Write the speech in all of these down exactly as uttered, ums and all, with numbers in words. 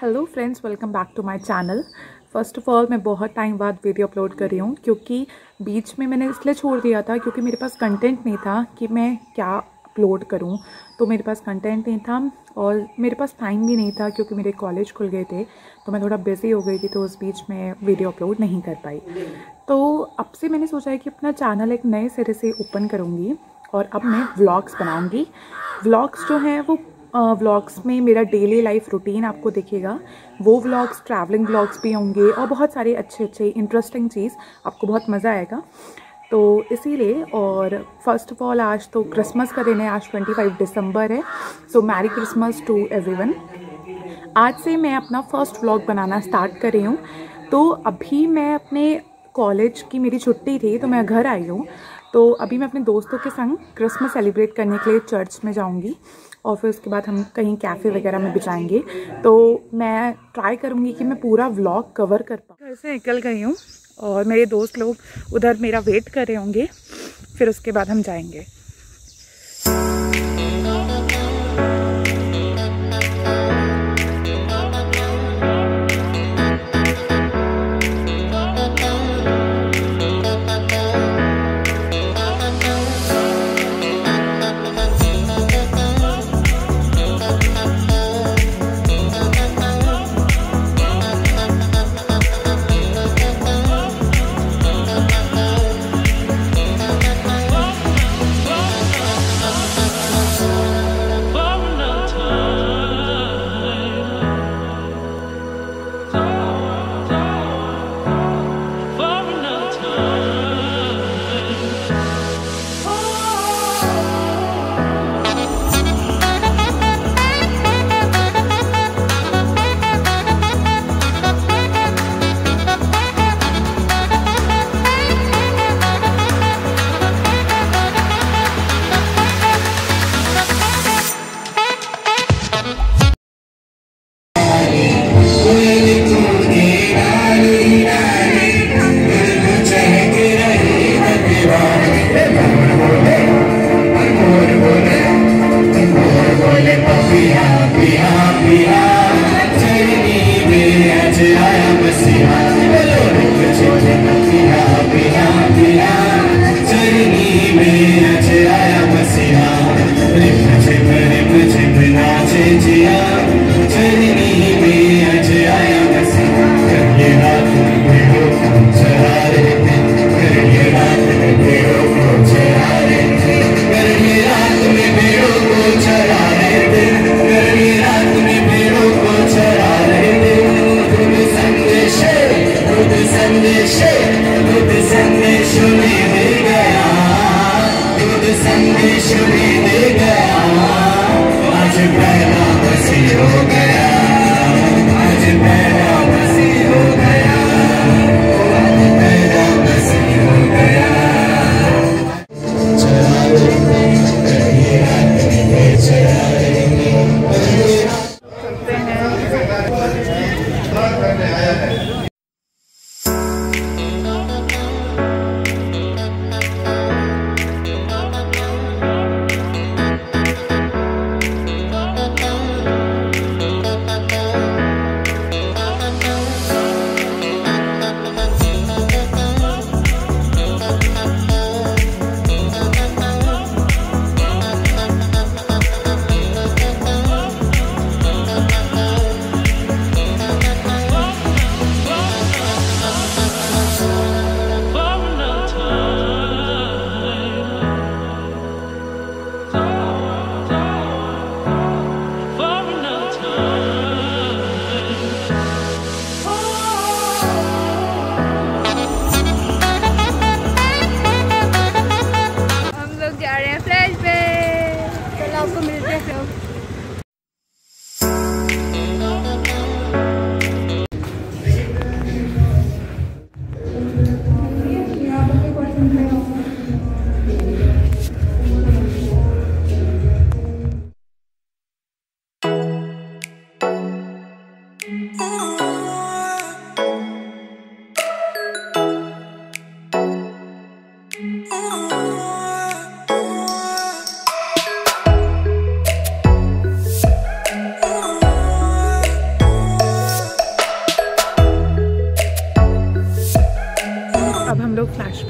Hello friends, welcome back to my channel. First of all मैं बहुत time बाद video upload कर रही हूँ क्योंकि बीच में मैंने इसलिए छोड़ दिया था क्योंकि मेरे पास कंटेंट नहीं था कि मैं क्या अपलोड करूँ। तो मेरे पास कंटेंट नहीं था और मेरे पास टाइम भी नहीं था क्योंकि मेरे कॉलेज खुल गए थे, तो मैं थोड़ा बिज़ी हो गई थी, तो उस बीच में वीडियो अपलोड नहीं कर पाई। तो अब से मैंने सोचा है कि अपना चैनल एक नए सिरे से ओपन करूँगी और अब मैं व्लॉग्स बनाऊँगी। व्लॉग्स जो हैं वो व्लॉग्स uh, में मेरा डेली लाइफ रूटीन आपको दिखेगा, वो व्लॉग्स ट्रैवलिंग व्लॉग्स भी होंगे और बहुत सारे अच्छे अच्छे इंटरेस्टिंग चीज़, आपको बहुत मज़ा आएगा। तो इसीलिए, और फर्स्ट ऑफ ऑल आज तो क्रिसमस का दिन है, आज पच्चीस दिसंबर है। So merry Christmas to everyone. आज से मैं अपना फर्स्ट व्लॉग बनाना स्टार्ट कर रही हूँ। तो अभी मैं अपने कॉलेज की मेरी छुट्टी थी तो मैं घर आई हूँ, तो अभी मैं अपने दोस्तों के संग क्रिसमस सेलिब्रेट करने के लिए चर्च में जाऊँगी और फिर उसके बाद हम कहीं कैफ़े वगैरह में भी जाएंगे। तो मैं ट्राई करूँगी कि मैं पूरा व्लॉग कवर कर पाऊँ। घर से निकल गई हूँ और मेरे दोस्त लोग उधर मेरा वेट कर रहे होंगे, फिर उसके बाद हम जाएंगे।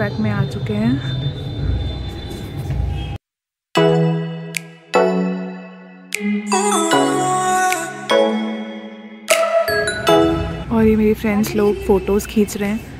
हैचबैक में आ चुके हैं। और ये मेरे फ्रेंड्स लोग फोटोज खींच रहे हैं।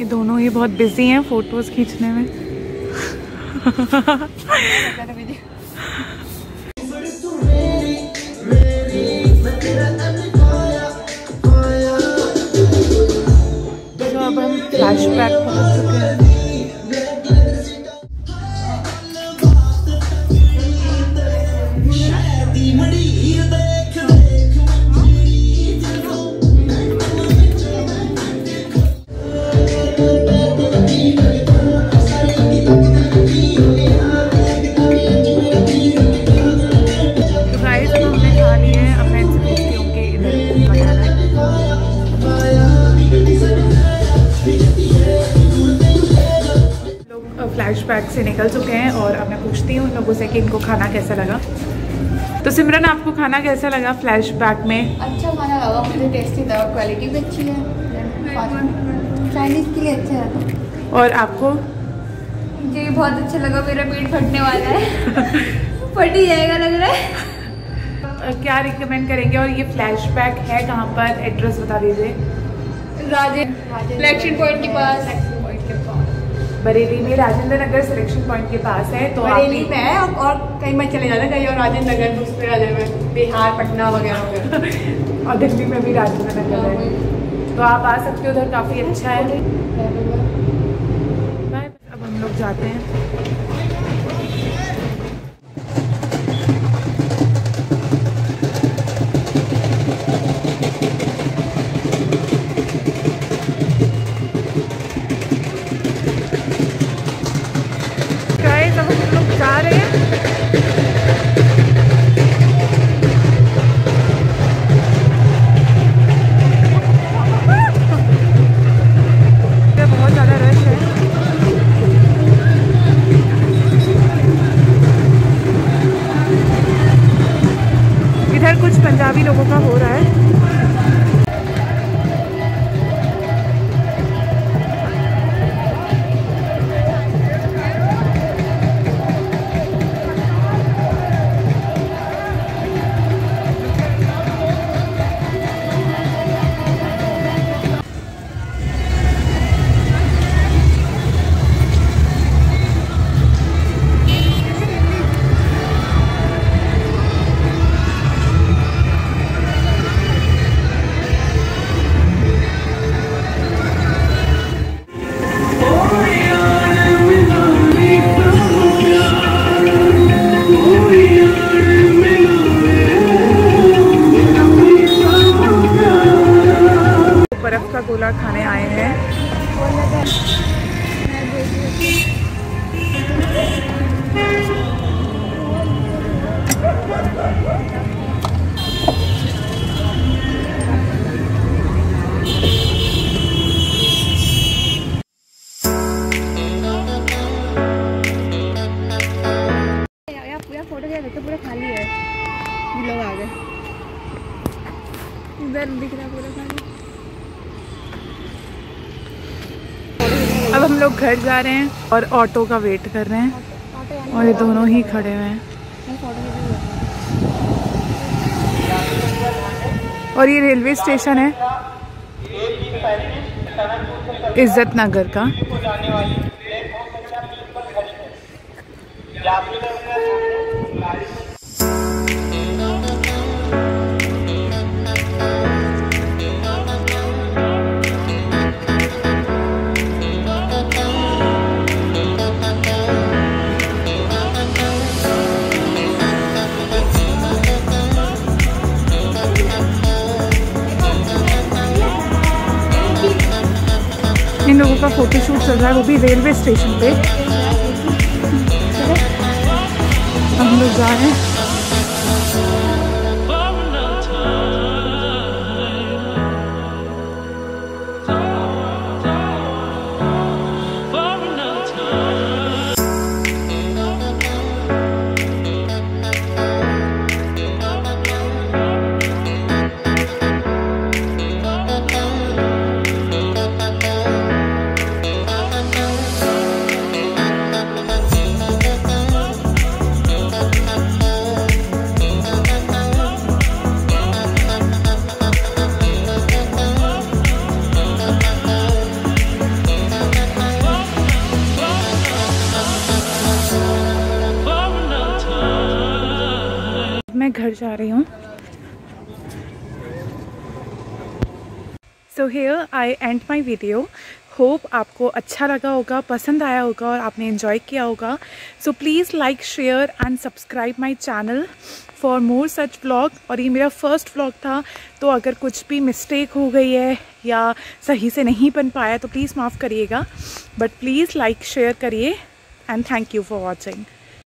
ये दोनों ही बहुत बिजी हैं फोटोज खींचने में। तो अब हम फ्लैशबैक पहुंच चुके हैं। फ्लैशबैक से निकल चुके हैं और अब मैं पूछती हूँ उन लोगों से कि इनको खाना कैसा लगा। तो सिमरन, आपको खाना कैसा लगा फ्लैशबैक में? अच्छा खाना लगा मुझे, टेस्टी था, क्वालिटी भी अच्छी है, चाइनीज के लिए अच्छा था। और आपको? मुझे बहुत अच्छा लगा, मेरा पेट फटने वाला है। फट ही जाएगा लग रहा है। क्या रिकमेंड करेंगे? और ये फ्लैशबैक है कहाँ पर, एड्रेस बता दीजिए। राजेंद्र सिलेक्शन पॉइंट के पास, बरेली में राजेंद्र नगर सिलेक्शन पॉइंट के पास है। तो बरेली में है और कहीं मैं चले जाता, कहीं और राजेंद्र नगर, दूसरे राज्य में बिहार, पटना वगैरह वगैरह, और दिल्ली में भी राजेंद्र नगर है, तो आप आ सकते हो उधर, काफ़ी अच्छा है। बाय। अब हम लोग जाते हैं। पंजाबी लोगों का हो रहा है। गोला खाने आए हैं। पूरा फोटो क्या देखो, पूरा खाली है, लोग आ गए, इधर दिख रहा पूरा खाली। अब हम लोग घर जा रहे हैं और ऑटो का वेट कर रहे हैं, और ये दोनों ही खड़े हुए हैं। और ये रेलवे स्टेशन है इज्जत नगर का। इन लोगों का फोटोशूट चल रहा है, वो भी रेलवे स्टेशन पे। हम लोग जा रहे हैं। मैं घर जा रही हूँ। So here I and my video. Hope आपको अच्छा लगा होगा, पसंद आया होगा और आपने इन्जॉय किया होगा। So please like, share and subscribe my channel for more such vlog. और ये मेरा फर्स्ट व्लॉग था, तो अगर कुछ भी मिस्टेक हो गई है या सही से नहीं बन पाया तो प्लीज़ माफ़ करिएगा। बट प्लीज़ लाइक शेयर करिए and thank you for watching.